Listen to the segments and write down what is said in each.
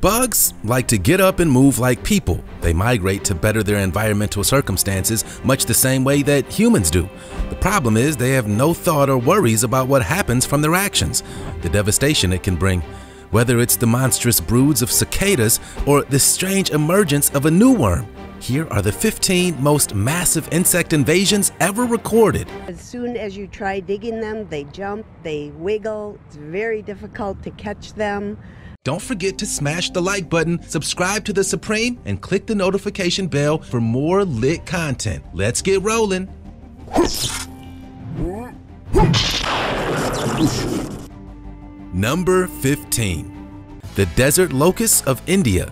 Bugs like to get up and move like people. They migrate to better their environmental circumstances, much the same way that humans do. The problem is they have no thought or worries about what happens from their actions, the devastation it can bring. Whether it's the monstrous broods of cicadas or the strange emergence of a new worm. Here are the 15 most massive insect invasions ever recorded. As soon as you try digging them, they jump, they wiggle. It's very difficult to catch them. Don't forget to smash the like button, subscribe to The Supreme, and click the notification bell for more lit content. Let's get rolling. Number 15. The desert locusts of India.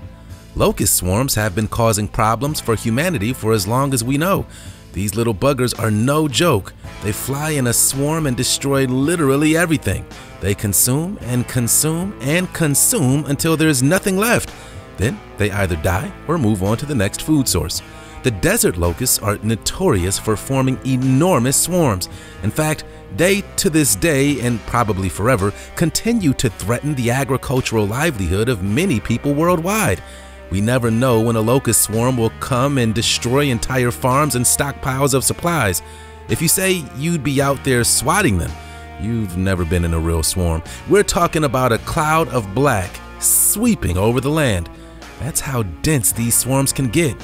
Locust swarms have been causing problems for humanity for as long as we know. These little buggers are no joke. They fly in a swarm and destroy literally everything. They consume and consume and consume until there is nothing left. Then they either die or move on to the next food source. The desert locusts are notorious for forming enormous swarms. In fact, they, to this day and probably forever, continue to threaten the agricultural livelihood of many people worldwide. We never know when a locust swarm will come and destroy entire farms and stockpiles of supplies. If you say you'd be out there swatting them, you've never been in a real swarm. We're talking about a cloud of black sweeping over the land. That's how dense these swarms can get.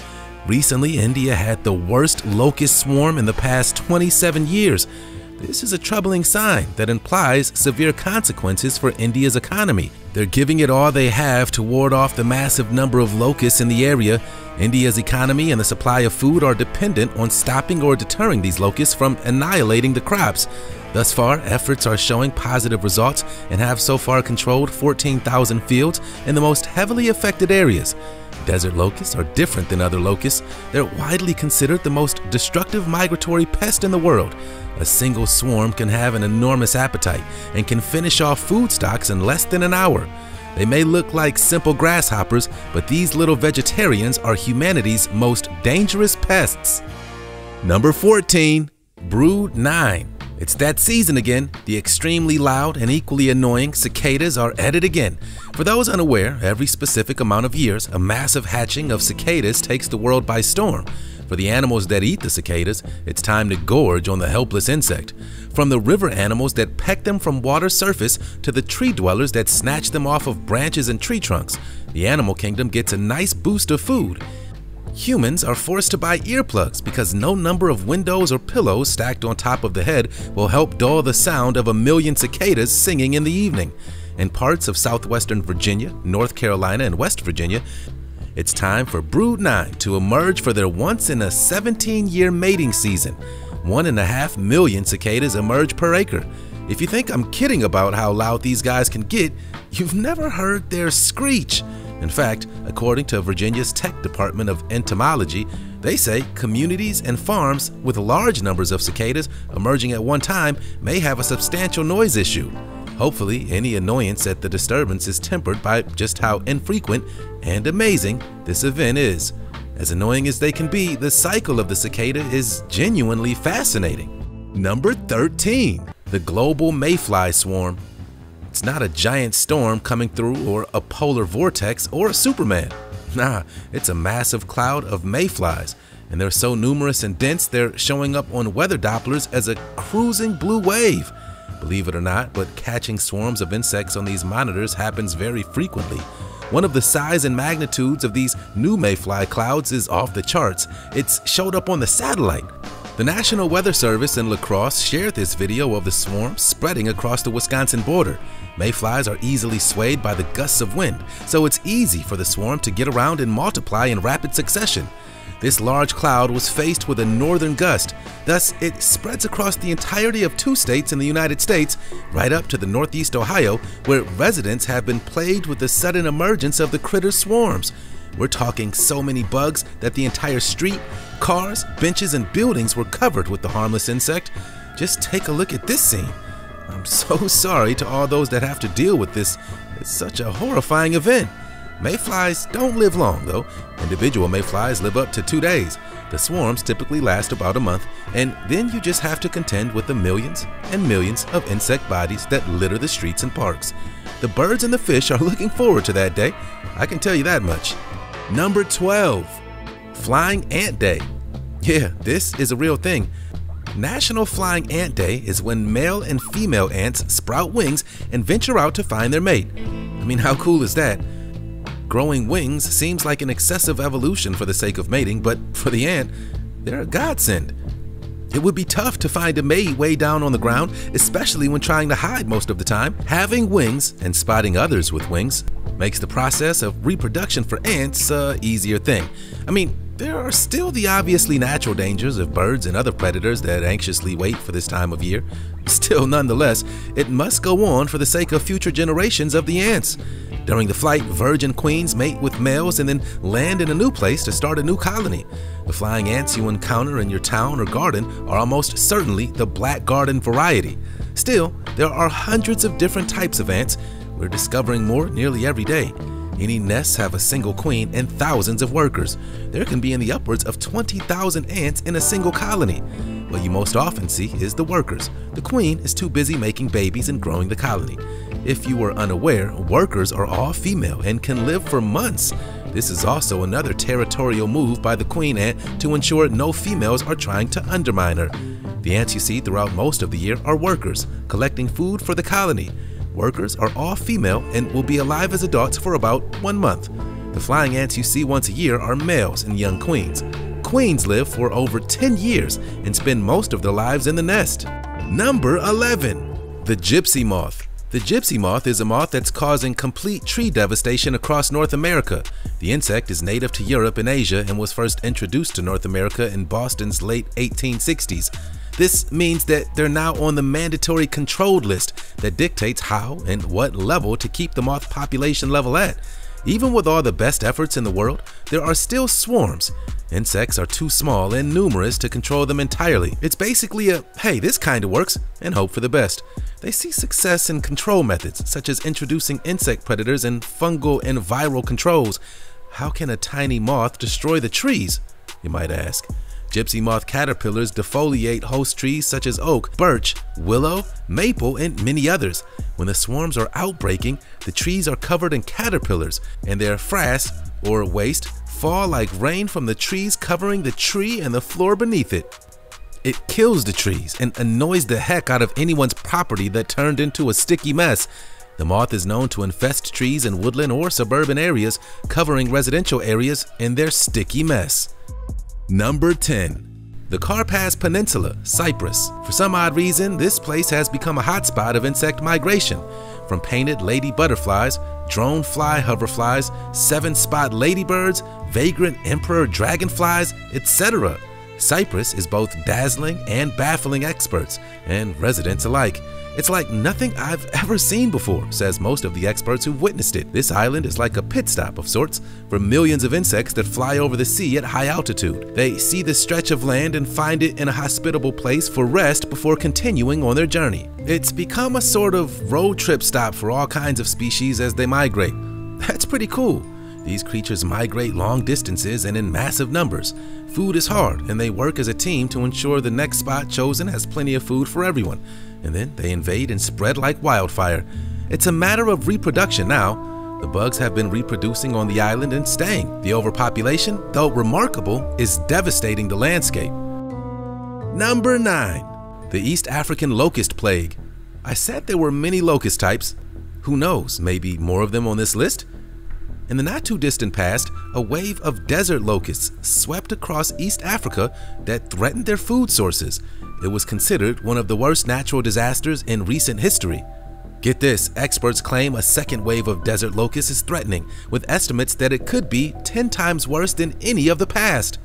Recently, India had the worst locust swarm in the past 27 years. This is a troubling sign that implies severe consequences for India's economy. They're giving it all they have to ward off the massive number of locusts in the area. India's economy and the supply of food are dependent on stopping or deterring these locusts from annihilating the crops. Thus far, efforts are showing positive results and have so far controlled 14,000 fields in the most heavily affected areas. Desert locusts are different than other locusts. They're widely considered the most destructive migratory pest in the world. A single swarm can have an enormous appetite and can finish off food stocks in less than an hour. They may look like simple grasshoppers, but these little vegetarians are humanity's most dangerous pests. Number 14. Brood 9. It's that season again. The extremely loud and equally annoying cicadas are at it again. For those unaware, every specific amount of years, a massive hatching of cicadas takes the world by storm. For the animals that eat the cicadas, it's time to gorge on the helpless insect. From the river animals that peck them from water surface to the tree dwellers that snatch them off of branches and tree trunks, the animal kingdom gets a nice boost of food. Humans are forced to buy earplugs because no number of windows or pillows stacked on top of the head will help dull the sound of a million cicadas singing in the evening. In parts of southwestern Virginia, North Carolina, and West Virginia, it's time for Brood 9 to emerge for their once in a 17-year mating season. 1.5 million cicadas emerge per acre. If you think I'm kidding about how loud these guys can get, you've never heard their screech. In fact, according to Virginia's Tech Department of Entomology, they say communities and farms with large numbers of cicadas emerging at one time may have a substantial noise issue. Hopefully, any annoyance at the disturbance is tempered by just how infrequent and amazing this event is. As annoying as they can be, the cycle of the cicada is genuinely fascinating. Number 13. The global mayfly swarm. It's not a giant storm coming through or a polar vortex or Superman. Nah, it's a massive cloud of mayflies, and they're so numerous and dense they're showing up on weather dopplers as a cruising blue wave. Believe it or not, but catching swarms of insects on these monitors happens very frequently. One of the size and magnitudes of these new mayfly clouds is off the charts. It's showed up on the satellite. The National Weather Service in La Crosse shared this video of the swarm spreading across the Wisconsin border. Mayflies are easily swayed by the gusts of wind, so it's easy for the swarm to get around and multiply in rapid succession. This large cloud was faced with a northern gust, thus it spreads across the entirety of 2 states in the United States, right up to the northeast Ohio, where residents have been plagued with the sudden emergence of the critter swarms. We're talking so many bugs that the entire street, cars, benches, and buildings were covered with the harmless insect. Just take a look at this scene. I'm so sorry to all those that have to deal with this. It's such a horrifying event. Mayflies don't live long though. Individual mayflies live up to 2 days. The swarms typically last about a month, and then you just have to contend with the millions and millions of insect bodies that litter the streets and parks. The birds and the fish are looking forward to that day, I can tell you that much. Number 12, Flying Ant Day. Yeah, this is a real thing. National Flying Ant Day is when male and female ants sprout wings and venture out to find their mate. I mean, how cool is that? Growing wings seems like an excessive evolution for the sake of mating, but for the ant, they're a godsend. It would be tough to find a mate way down on the ground, especially when trying to hide most of the time. Having wings and spotting others with wings makes the process of reproduction for ants an easier thing. I mean, there are still the obviously natural dangers of birds and other predators that anxiously wait for this time of year. Still, nonetheless, it must go on for the sake of future generations of the ants. During the flight, virgin queens mate with males and then land in a new place to start a new colony. The flying ants you encounter in your town or garden are almost certainly the black garden variety. Still, there are hundreds of different types of ants. We're discovering more nearly every day. Any nests have a single queen and thousands of workers. There can be in the upwards of 20,000 ants in a single colony. What you most often see is the workers. The queen is too busy making babies and growing the colony. If you were unaware, workers are all female and can live for months. This is also another territorial move by the queen ant to ensure no females are trying to undermine her. The ants you see throughout most of the year are workers, collecting food for the colony. Workers are all female and will be alive as adults for about 1 month. The flying ants you see once a year are males and young queens. Queens live for over 10 years and spend most of their lives in the nest. Number 11, the gypsy moth. The gypsy moth is a moth that's causing complete tree devastation across North America. The insect is native to Europe and Asia and was first introduced to North America in Boston's late 1860s. This means that they're now on the mandatory controlled list that dictates how and what level to keep the moth population level at. Even with all the best efforts in the world, there are still swarms. Insects are too small and numerous to control them entirely. It's basically a, hey, this kind of works, and hope for the best. They see success in control methods, such as introducing insect predators and fungal and viral controls. How can a tiny moth destroy the trees, you might ask? Gypsy moth caterpillars defoliate host trees such as oak, birch, willow, maple, and many others. When the swarms are outbreaking, the trees are covered in caterpillars, and their frass, or waste, fall like rain from the trees, covering the tree and the floor beneath it. It kills the trees and annoys the heck out of anyone's property that turned into a sticky mess. The moth is known to infest trees in woodland or suburban areas, covering residential areas in their sticky mess. Number 10, the Karpas Peninsula, Cyprus. For some odd reason, this place has become a hotspot of insect migration. From painted lady butterflies, drone fly hoverflies, seven-spot ladybirds, vagrant emperor dragonflies, etc. Cyprus is both dazzling and baffling experts and residents alike. It's like nothing I've ever seen before, says most of the experts who've witnessed it. This island is like a pit stop of sorts for millions of insects that fly over the sea at high altitude. They see the stretch of land and find it in a hospitable place for rest before continuing on their journey. It's become a sort of road trip stop for all kinds of species as they migrate. That's pretty cool. These creatures migrate long distances and in massive numbers. Food is hard, and they work as a team to ensure the next spot chosen has plenty of food for everyone. And then they invade and spread like wildfire. It's a matter of reproduction now. The bugs have been reproducing on the island and staying. The overpopulation, though remarkable, is devastating the landscape. Number 9, the East African Locust Plague. I said there were many locust types. Who knows, maybe more of them on this list? In the not-too-distant past, a wave of desert locusts swept across East Africa that threatened their food sources. It was considered one of the worst natural disasters in recent history. Get this, experts claim a second wave of desert locusts is threatening, with estimates that it could be 10 times worse than any of the past.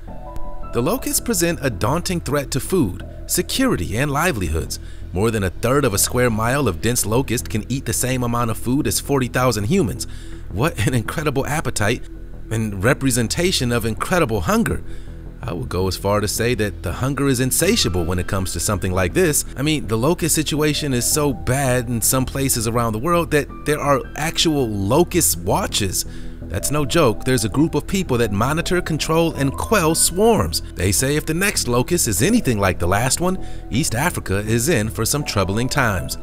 The locusts present a daunting threat to food, security, and livelihoods. More than a third of a square mile of dense locust can eat the same amount of food as 40,000 humans. What an incredible appetite and representation of incredible hunger. I would go as far to say that the hunger is insatiable when it comes to something like this. I mean, the locust situation is so bad in some places around the world that there are actual locust watches. That's no joke. There's a group of people that monitor, control, and quell swarms. They say if the next locust is anything like the last one, East Africa is in for some troubling times.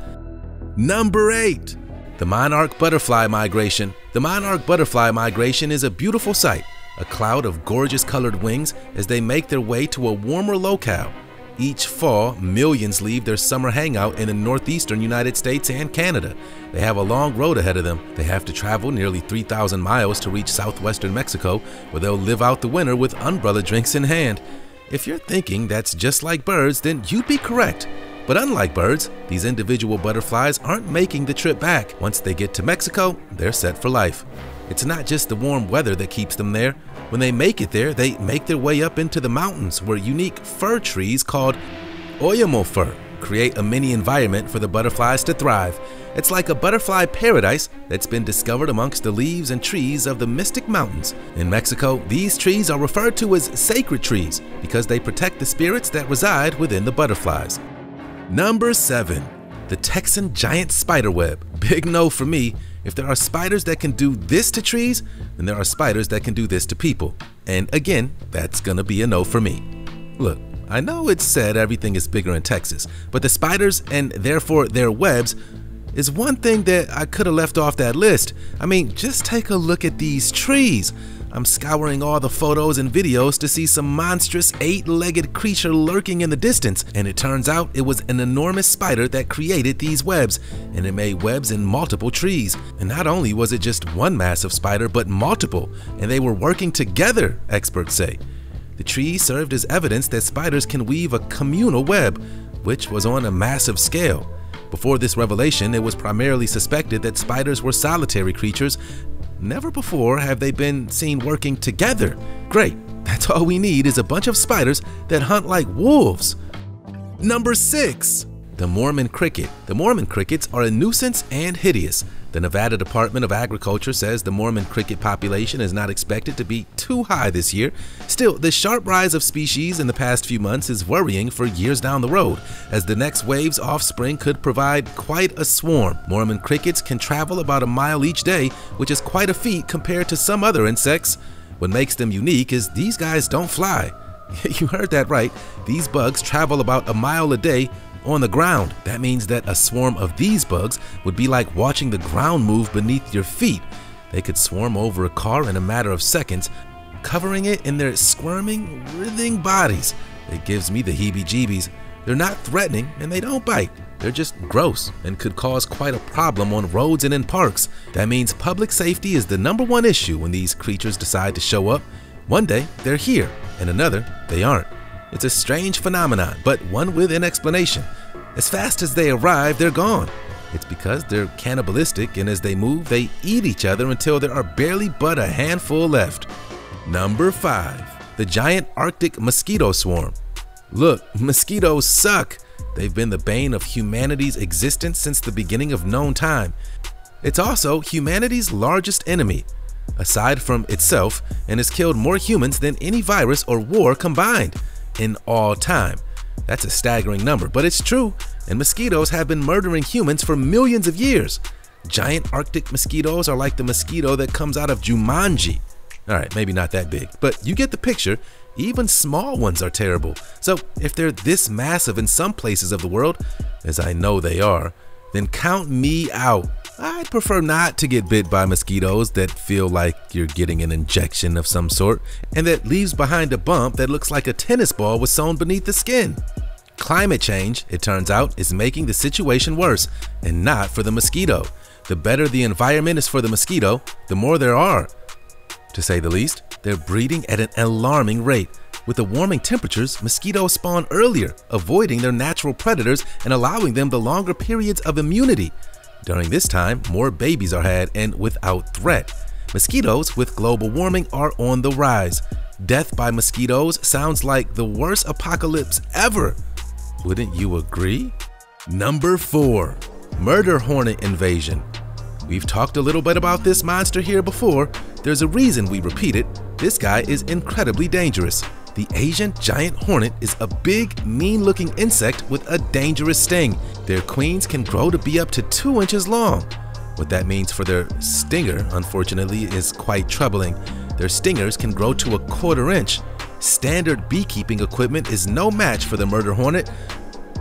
Number 8, the Monarch Butterfly Migration. The Monarch Butterfly Migration is a beautiful sight, a cloud of gorgeous colored wings as they make their way to a warmer locale. Each fall, millions leave their summer hangout in the northeastern United States and Canada. They have a long road ahead of them. They have to travel nearly 3,000 miles to reach southwestern Mexico, where they'll live out the winter with umbrella drinks in hand. If you're thinking that's just like birds, then you'd be correct. But unlike birds, these individual butterflies aren't making the trip back. Once they get to Mexico, they're set for life. It's not just the warm weather that keeps them there. When they make it there, they make their way up into the mountains where unique fir trees called oyamel fir create a mini environment for the butterflies to thrive. It's like a butterfly paradise that's been discovered amongst the leaves and trees of the Mystic Mountains. In Mexico, these trees are referred to as sacred trees because they protect the spirits that reside within the butterflies. Number 7, the Texan giant spiderweb. Big no for me. If there are spiders that can do this to trees, then there are spiders that can do this to people. And again, that's gonna be a no for me. Look, I know it's said everything is bigger in Texas, but the spiders and therefore their webs is one thing that I could have left off that list. I mean, just take a look at these trees. I'm scouring all the photos and videos to see some monstrous 8-legged creature lurking in the distance, and it turns out it was an enormous spider that created these webs, and it made webs in multiple trees. And not only was it just one massive spider, but multiple, and they were working together, experts say. The trees served as evidence that spiders can weave a communal web, which was on a massive scale. Before this revelation, it was primarily suspected that spiders were solitary creatures. Never before have they been seen working together. Great, that's all we need is a bunch of spiders that hunt like wolves. Number 6, the Mormon cricket. The Mormon crickets are a nuisance and hideous. The Nevada Department of Agriculture says the Mormon cricket population is not expected to be too high this year. Still, the sharp rise of species in the past few months is worrying for years down the road, as the next wave's offspring could provide quite a swarm. Mormon crickets can travel about a mile each day, which is quite a feat compared to some other insects. What makes them unique is these guys don't fly. You heard that right. These bugs travel about a mile a day on the ground. That means that a swarm of these bugs would be like watching the ground move beneath your feet. They could swarm over a car in a matter of seconds, covering it in their squirming, writhing bodies. It gives me the heebie-jeebies. They're not threatening and they don't bite. They're just gross and could cause quite a problem on roads and in parks. That means public safety is the #1 issue when these creatures decide to show up. One day they're here and another they aren't. It's a strange phenomenon, but one with an explanation. As fast as they arrive, they're gone. It's because they're cannibalistic, and as they move, they eat each other until there are barely but a handful left. Number 5, the giant Arctic mosquito swarm. Look, mosquitoes suck. They've been the bane of humanity's existence since the beginning of known time. It's also humanity's largest enemy, aside from itself, and has killed more humans than any virus or war combined in all time. That's a staggering number, but it's true, and mosquitoes have been murdering humans for millions of years. Giant Arctic mosquitoes are like the mosquito that comes out of Jumanji. All right, maybe not that big, but you get the picture. Even small ones are terrible. So if they're this massive in some places of the world, as I know they are, then count me out. I'd prefer not to get bit by mosquitoes that feel like you're getting an injection of some sort and that leaves behind a bump that looks like a tennis ball was sewn beneath the skin. Climate change, it turns out, is making the situation worse, and not for the mosquito. The better the environment is for the mosquito, the more there are. To say the least, they're breeding at an alarming rate. With the warming temperatures, mosquitoes spawn earlier, avoiding their natural predators and allowing them the longer periods of immunity. During this time, more babies are had and without threat. Mosquitoes with global warming are on the rise. Death by mosquitoes sounds like the worst apocalypse ever. Wouldn't you agree? Number 4, murder hornet invasion. We've talked a little bit about this monster here before. There's a reason we repeat it. This guy is incredibly dangerous. The Asian giant hornet is a big, mean-looking insect with a dangerous sting. Their queens can grow to be up to 2 inches long. What that means for their stinger, unfortunately, is quite troubling. Their stingers can grow to a 1/4 inch. Standard beekeeping equipment is no match for the murder hornet.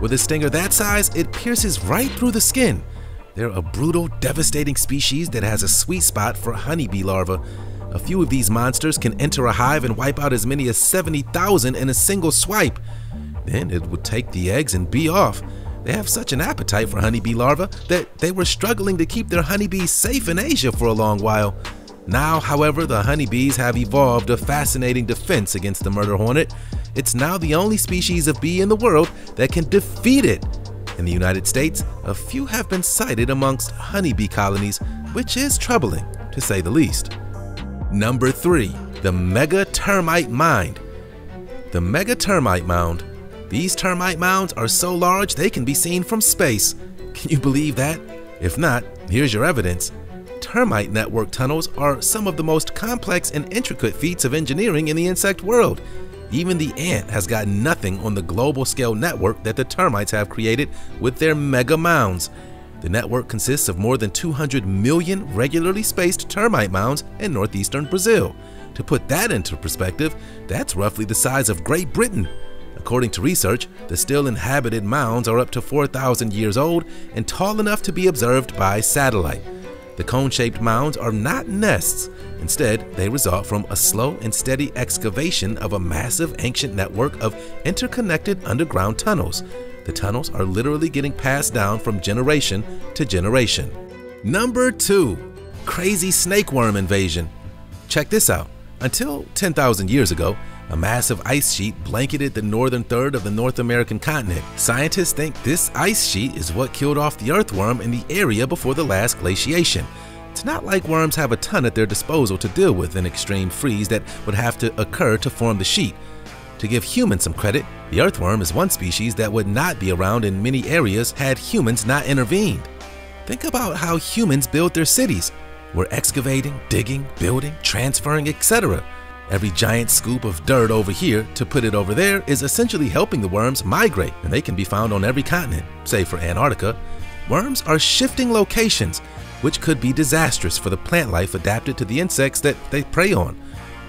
With a stinger that size, it pierces right through the skin. They're a brutal, devastating species that has a sweet spot for honeybee larvae. A few of these monsters can enter a hive and wipe out as many as 70,000 in a single swipe. Then it would take the eggs and bee off. They have such an appetite for honeybee larvae that they were struggling to keep their honeybees safe in Asia for a long while. Now, however, the honeybees have evolved a fascinating defense against the murder hornet. It's now the only species of bee in the world that can defeat it. In the United States, a few have been sighted amongst honeybee colonies, which is troubling, to say the least. Number 3. The Mega Termite Mound. The Mega Termite Mound. These termite mounds are so large they can be seen from space. Can you believe that? If not, here's your evidence. Termite network tunnels are some of the most complex and intricate feats of engineering in the insect world. Even the ant has got nothing on the global scale network that the termites have created with their mega mounds. The network consists of more than 200 million regularly spaced termite mounds in northeastern Brazil. To put that into perspective, that's roughly the size of Great Britain. According to research, the still inhabited mounds are up to 4,000 years old and tall enough to be observed by satellite. The cone-shaped mounds are not nests. Instead, they result from a slow and steady excavation of a massive ancient network of interconnected underground tunnels. The tunnels are literally getting passed down from generation to generation. Number 2. Crazy Snake Worm Invasion. Check this out. Until 10,000 years ago, a massive ice sheet blanketed the northern third of the North American continent. Scientists think this ice sheet is what killed off the earthworm in the area before the last glaciation. It's not like worms have a ton at their disposal to deal with an extreme freeze that would have to occur to form the sheet. To give humans some credit, the earthworm is one species that would not be around in many areas had humans not intervened. Think about how humans build their cities. We're excavating, digging, building, transferring, etc. Every giant scoop of dirt over here to put it over there is essentially helping the worms migrate, and they can be found on every continent, save for Antarctica. Worms are shifting locations, which could be disastrous for the plant life adapted to the insects that they prey on.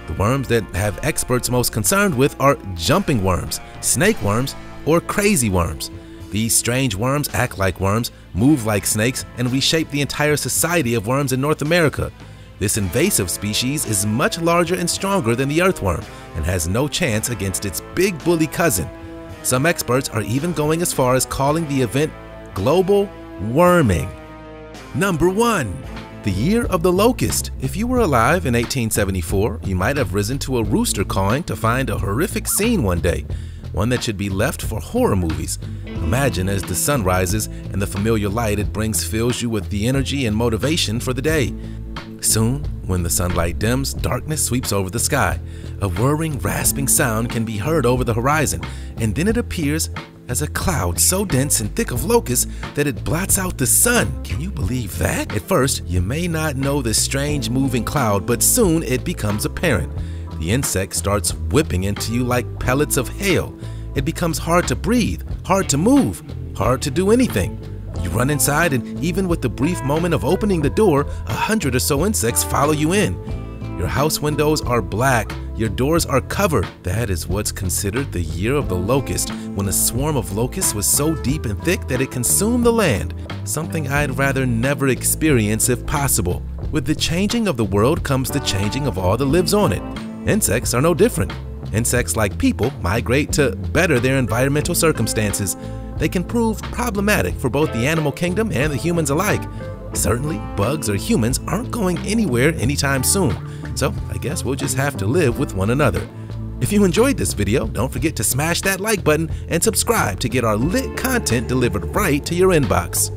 The worms that have experts most concerned with are jumping worms, snake worms, or crazy worms. These strange worms act like worms, move like snakes, and reshape the entire society of worms in North America. This invasive species is much larger and stronger than the earthworm and has no chance against its big bully cousin. Some experts are even going as far as calling the event global worming. Number 1. The Year of the Locust. If you were alive in 1874, you might have risen to a rooster cawing to find a horrific scene one day, one that should be left for horror movies. Imagine as the sun rises and the familiar light it brings fills you with the energy and motivation for the day. Soon, when the sunlight dims, darkness sweeps over the sky. A whirring, rasping sound can be heard over the horizon, and then it appears as a cloud so dense and thick of locusts that it blots out the sun. Can you believe that? At first, you may not know this strange moving cloud, but soon it becomes apparent. The insect starts whipping into you like pellets of hail. It becomes hard to breathe, hard to move, hard to do anything. You run inside, and even with the brief moment of opening the door, 100 or so insects follow you in. Your house windows are black, your doors are covered. That is what's considered the Year of the Locust, when a swarm of locusts was so deep and thick that it consumed the land. Something I'd rather never experience if possible. With the changing of the world comes the changing of all that lives on it. Insects are no different. Insects, like people, migrate to better their environmental circumstances. They can prove problematic for both the animal kingdom and the humans alike. Certainly, bugs or humans aren't going anywhere anytime soon, so I guess we'll just have to live with one another. If you enjoyed this video, don't forget to smash that like button and subscribe to get our lit content delivered right to your inbox.